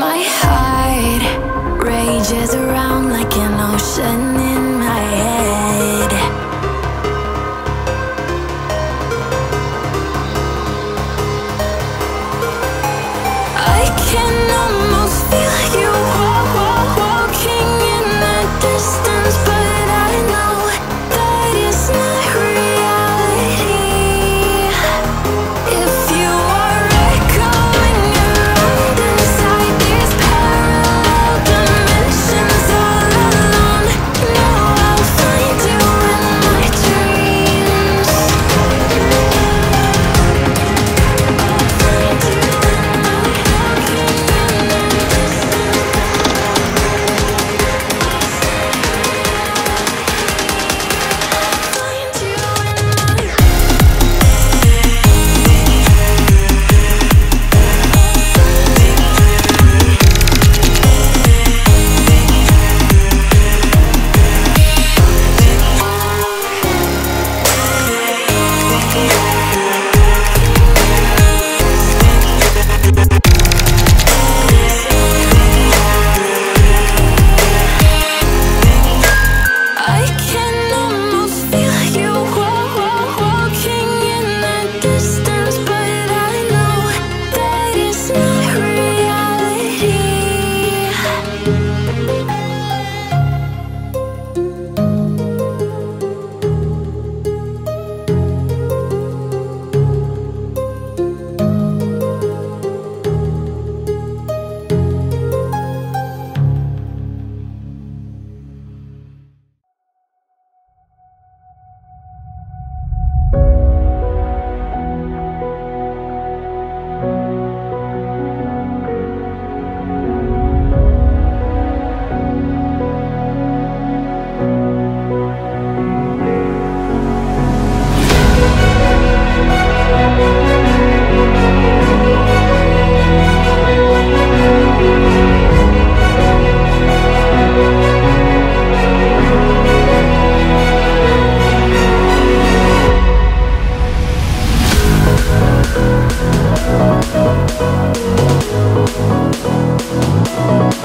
My heart rages around like an ocean in my head. I can almost feel you walking in the distance, but I know that it's not reality. If you are echoing around inside these parallel dimensions all alone, no, I'll find you in my dreams. I'll find you in my walking in the distance, but I know that it's not reality. I'll find you in my I can almost feel you walking in the distance, but I know that it's not real.